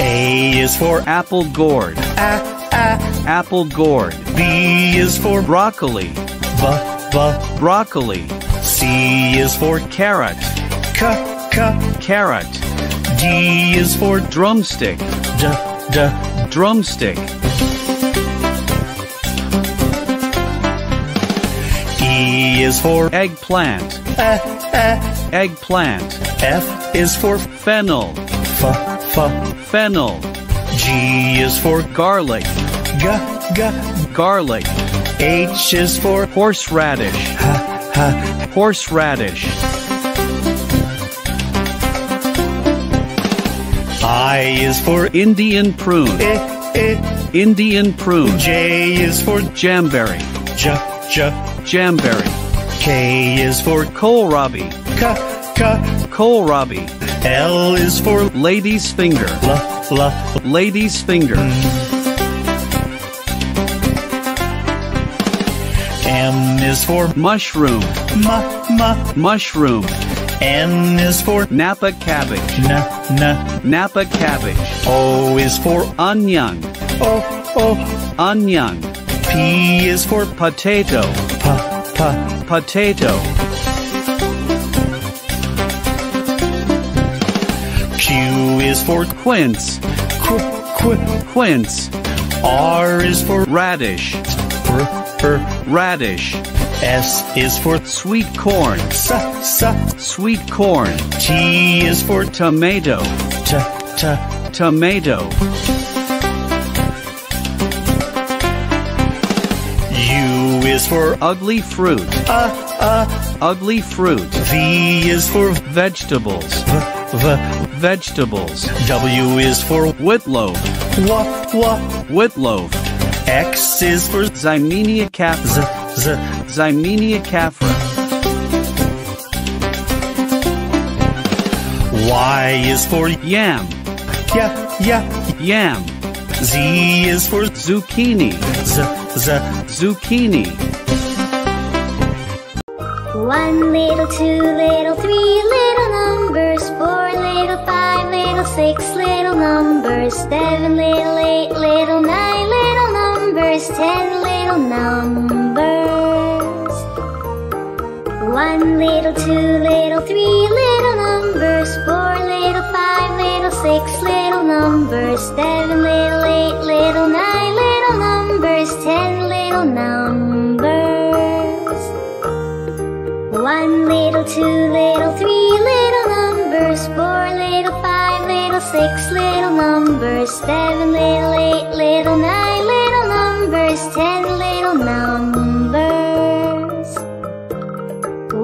A is for apple gourd. Apple gourd. B is for broccoli. Broccoli. C is for carrot. Carrot. D is for drumstick. Drumstick. E is for eggplant. Eggplant. F is for fennel. Fennel. G is for garlic. Garlic. H is for horseradish. Horseradish. I is for Indian prune. Indian prune. J is for jamberry. Jamberry. K is for kohlrabi. Kohlrabi. L is for lady's finger. Lady's finger. M is for mushroom. Mushroom. N is for Napa cabbage. Napa cabbage. O is for onion. Onion. P is for potato. Potato. Q is for quince. Quince. R is for radish. Radish. S is for sweet corn. Sweet corn. T is for tomato. Tomato. U is for ugly fruit. Ugly fruit. V is for vegetables. Vegetables. W is for whitloaf. Whitloaf. X is for Ximenia caffra. Ximenia caffra. Y is for yam. Yam. Z is for zucchini. Zucchini. 1 little, 2 little, 3 little numbers, 4 little, 5 little, 6 little numbers, 7 little, 8 little, 9 little numbers, 10 little numbers. 1 little, 2 little, 3 little numbers, 4 little, 5 little, 6 little numbers, 7 little, 8 little, 9 little numbers, 10 little numbers. 1 little, 2 little, 3 little numbers, 4 little, 5 little, 6 little numbers, 7 little, 8 little, 9.